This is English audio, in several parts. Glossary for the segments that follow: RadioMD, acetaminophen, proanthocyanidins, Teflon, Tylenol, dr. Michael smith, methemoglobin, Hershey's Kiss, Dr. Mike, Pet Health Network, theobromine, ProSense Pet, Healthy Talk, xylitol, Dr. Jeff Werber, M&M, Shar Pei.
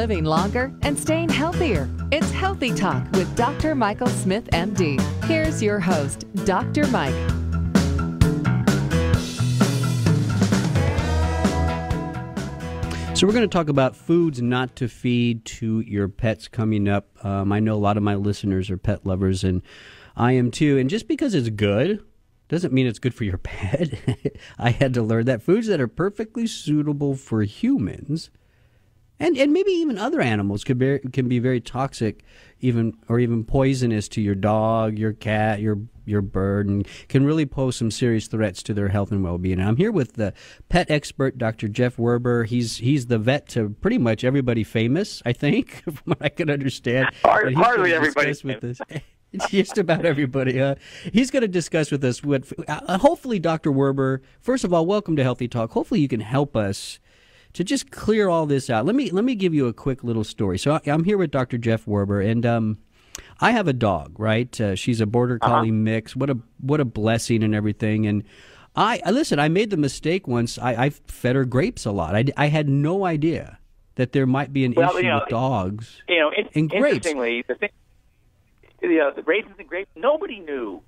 living longer and staying healthier. It's Healthy Talk with Dr. Michael Smith, MD. Here's your host, Dr. Mike. So we're going to talk about foods not to feed to your pets coming up. I know a lot of my listeners are pet lovers, and I am too. And just because it's good doesn't mean it's good for your pet. I had to learn that foods that are perfectly suitable for humans and maybe even other animals can be very toxic, even poisonous to your dog, your cat, your bird, and can really pose some serious threats to their health and well-being. And I'm here with the pet expert, Dr. Jeff Werber. He's the vet to pretty much everybody famous, I think, from what I can understand. Hardly everybody with this. Just about everybody. He's going to discuss with us what. Hopefully, Dr. Werber, first of all, welcome to Healthy Talk. Hopefully, you can help us to just clear all this out. Let me give you a quick little story. So I'm here with Dr. Jeff Werber, and I have a dog, right? She's a border collie mix. What a blessing and everything. And I made the mistake once. I fed her grapes a lot. I had no idea that there might be an issue with dogs. And grapes. Interestingly, the thing. The raisins and grapes, nobody knew.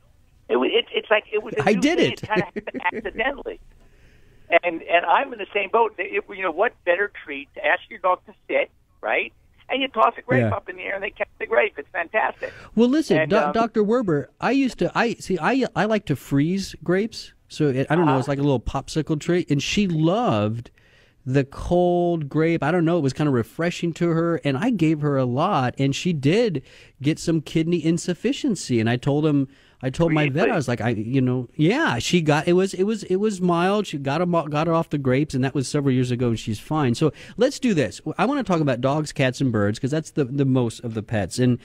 It's like it was. I did it kind of accidentally, and I'm in the same boat. What better treat to ask your dog to sit, right? And you toss a grape up in the air, and they catch the grape. It's fantastic. Well, listen, Dr. Werber, I like to freeze grapes, so I don't know. It's like a little popsicle treat, and she loved the cold grape. I don't know, it was kind of refreshing to her, and I gave her a lot, and she did get some kidney insufficiency. And I told my vet, I was like, she got it was mild. She got her off the grapes, and that was several years ago, and she's fine. So let's do this. I want to talk about dogs, cats, and birds, because that's the most of the pets, and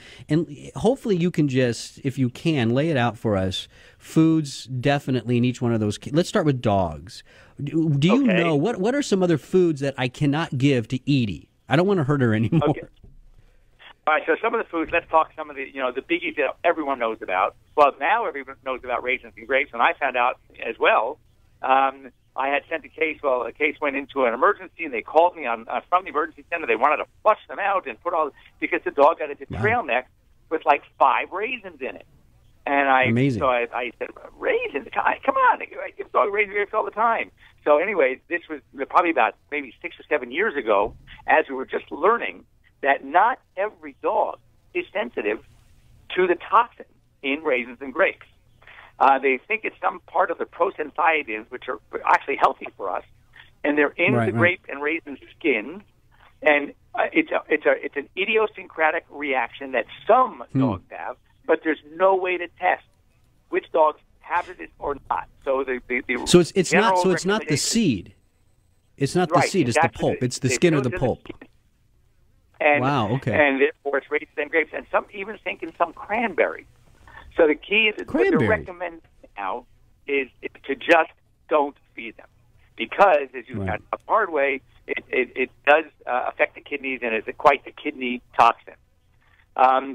hopefully you can just, if you can, lay it out for us. Foods definitely in each one of those. Let's start with dogs. Do you know what are some other foods that I cannot give to Edie? I don't want to hurt her anymore. Okay. All right, so some of the foods, let's talk some of the, the biggies that everyone knows about. Well, now everyone knows about raisins and grapes, and I found out as well. I had sent a case went into an emergency, and they called me from the emergency center. They wanted to flush them out and because the dog got into trail mix with like 5 raisins in it. And I said, raisins? Come on, I give dog raisins all the time. So anyway, this was probably about maybe 6 or 7 years ago, as we were just learning that not every dog is sensitive to the toxin in raisins and grapes. They think it's some part of the proanthocyanidins, which are actually healthy for us, and they're in the grape and raisin skin. And it's an idiosyncratic reaction that some dogs have. But there's no way to test which dogs have it or not. So it's not the seed. It's not the seed. It's the pulp. It's the skin or the pulp. And therefore, it's raisins and grapes, and some even think in some cranberries. So the key is what they're recommending now is to just don't feed them, because as you found out the hard way, it does affect the kidneys, and it's quite the kidney toxin.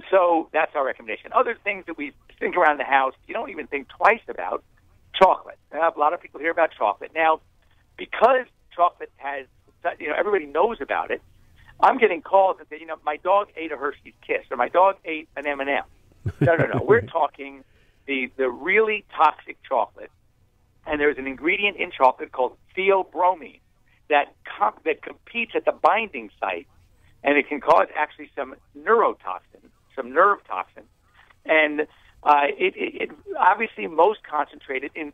So that's our recommendation. Other things that we think around the house, you don't even think twice about, chocolate. A lot of people hear about chocolate. Now, because chocolate has, everybody knows about it, I'm getting calls that say, my dog ate a Hershey's Kiss, or my dog ate an M&M. No. We're talking the really toxic chocolate. And there's an ingredient in chocolate called theobromine that competes at the binding site. And it can cause actually some neurotoxin, some nerve toxin. And it obviously most concentrated in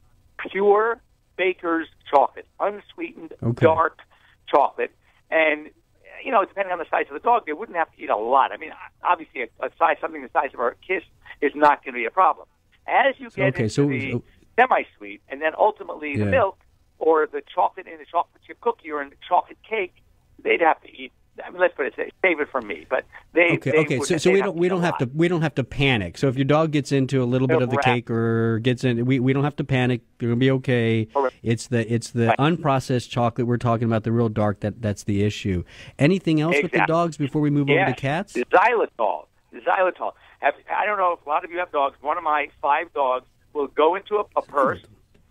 pure baker's chocolate, unsweetened, dark chocolate. And, depending on the size of the dog, they wouldn't have to eat a lot. I mean, obviously, something the size of our Kiss is not going to be a problem. As you get into the semi-sweet, and then ultimately the milk, or the chocolate in the chocolate chip cookie, or in the chocolate cake, they'd have to eat. I mean, let's put it, save it from me, but they we don't have to panic. So if your dog gets into a little bit of the cake or gets in, we don't have to panic. They're gonna be okay. It's the unprocessed chocolate we're talking about, the real dark, that's the issue. Anything else with the dogs before we move over to cats? Xylitol. I don't know if a lot of you have dogs. One of my 5 dogs will go into a purse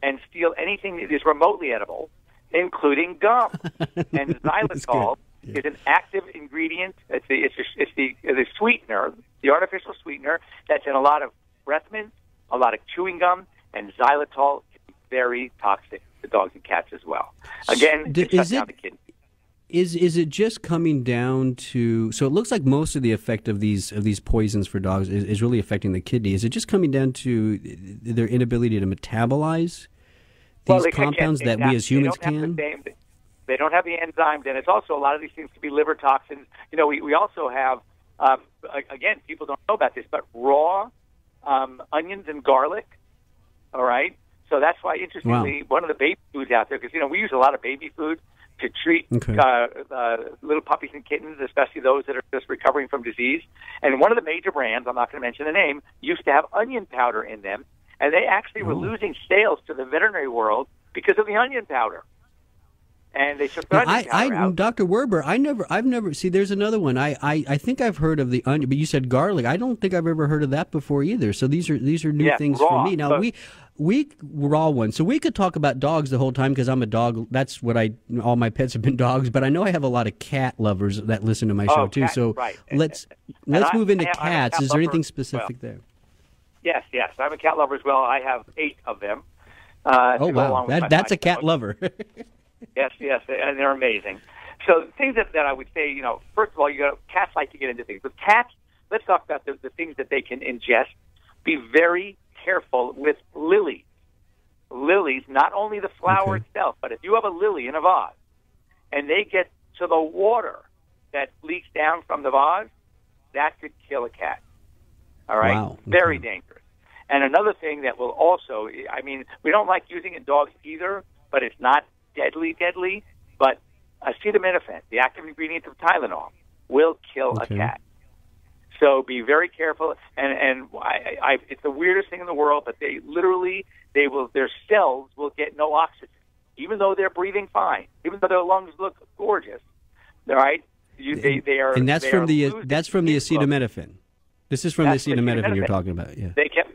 and steal anything that is remotely edible, including gum and xylitol. is an active ingredient. It's the sweetener, the artificial sweetener that's in a lot of breath mints, a lot of chewing gum, and xylitol is very toxic to dogs and cats as well. Again, it shuts down the kidneys. Is it just coming down to, so it looks like most of the effect of these poisons for dogs is really affecting the kidney. Is it just coming down to their inability to metabolize these compounds that we as humans can? They don't have the enzymes, and it's also, a lot of these things could be liver toxins. You know, we also have, again, people don't know about this, but raw onions and garlic, all right? So that's why, interestingly, one of the baby foods out there, because, you know, we use a lot of baby food to treat little puppies and kittens, especially those that are just recovering from disease. And one of the major brands, I'm not going to mention the name, used to have onion powder in them, and they actually were losing sales to the veterinary world because of the onion powder. And they took the onion powder out. Dr. Werber, I've never see. There's another one. I think I've heard of the onion, but you said garlic. I don't think I've ever heard of that before either. So these are new things for me. Now we raw ones. So we could talk about dogs the whole time because I'm a dog. That's what all my pets have been dogs. But I know I have a lot of cat lovers that listen to my show too. So let's move into cats. Is there anything specific there? Yes, yes. I'm a cat lover as well. I have 8 of them. That's a cat lover. Yes, yes, and they're amazing. So things that I would say, you know, first of all, cats like to get into things. With cats, let's talk about the things that they can ingest. Be very careful with lilies. Lilies, not only the flower itself, but if you have a lily in a vase, and they get to the water that leaks down from the vase, that could kill a cat. All right? Wow. Very dangerous. And another thing that will also, I mean, we don't like using it in dogs either, but it's not deadly, but acetaminophen, the active ingredient of Tylenol, will kill a cat. So be very careful. And it's the weirdest thing in the world, but they literally, their cells will get no oxygen, even though they're breathing fine, even though their lungs look gorgeous. All right, and that's from the acetaminophen. This is from the acetaminophen you're talking about. Yeah, they kept.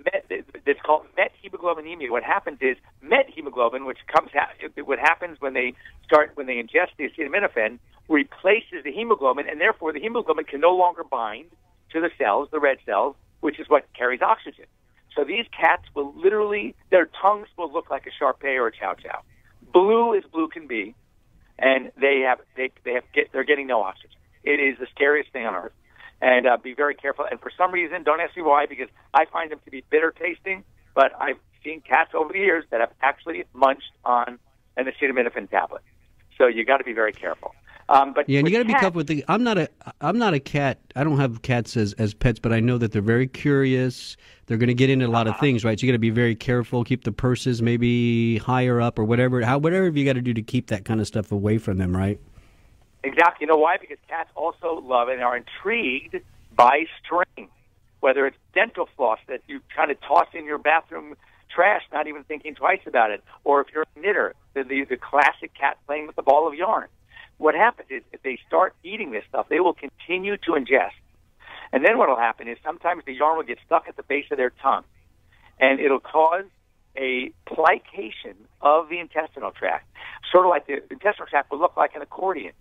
It's called methemoglobin. What happens is methemoglobin, which happens when they ingest the acetaminophen, replaces the hemoglobin, and therefore the hemoglobin can no longer bind to the cells, the red cells, which is what carries oxygen. So these cats will literally, their tongues will look like a Shar Pei or a Chow Chow, blue as blue can be, and they're getting no oxygen. It is the scariest thing on earth. And be very careful. And for some reason, don't ask me why, because I find them to be bitter-tasting, but I've seen cats over the years that have actually munched on an acetaminophen tablet. So you got to be very careful. And you got to be careful with the. I'm not a cat. I don't have cats as pets, but I know that they're very curious. They're going to get into a lot of things, right? So you got to be very careful. Keep the purses maybe higher up or whatever. Whatever you got to do to keep that kind of stuff away from them, right? Exactly. You know why? Because cats also love and are intrigued by string, whether it's dental floss that you kind of toss in your bathroom trash, not even thinking twice about it, or if you're a knitter, the classic cat playing with the ball of yarn. What happens is if they start eating this stuff, they will continue to ingest. And then what will happen is sometimes the yarn will get stuck at the base of their tongue, and it'll cause a plication of the intestinal tract, sort of like the intestinal tract will look like an accordion,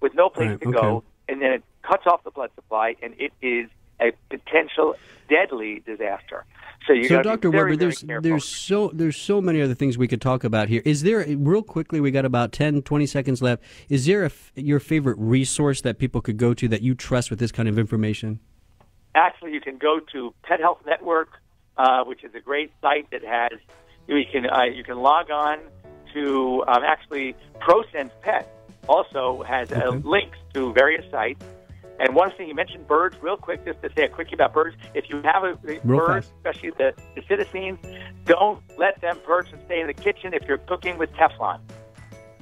with no place to go, and then it cuts off the blood supply, and it is a potential deadly disaster. So you got to be very, very careful. So, Dr. Werber, there's so many other things we could talk about here. Is there, real quickly, we got about 10, 20 seconds left, is there your favorite resource that people could go to that you trust with this kind of information? Actually, you can go to Pet Health Network, which is a great site that has, you can log on to, actually, ProSense Pet also has links to various sites. And one thing you mentioned, birds, real quick, just to say a quickie about birds. If you have a bird, especially the citizens, don't let them perch and stay in the kitchen if you're cooking with Teflon.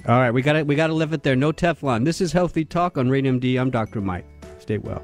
All right, we got to live it there. No Teflon. This is Healthy Talk on RadioMD. I'm Dr. Mike. Stay well.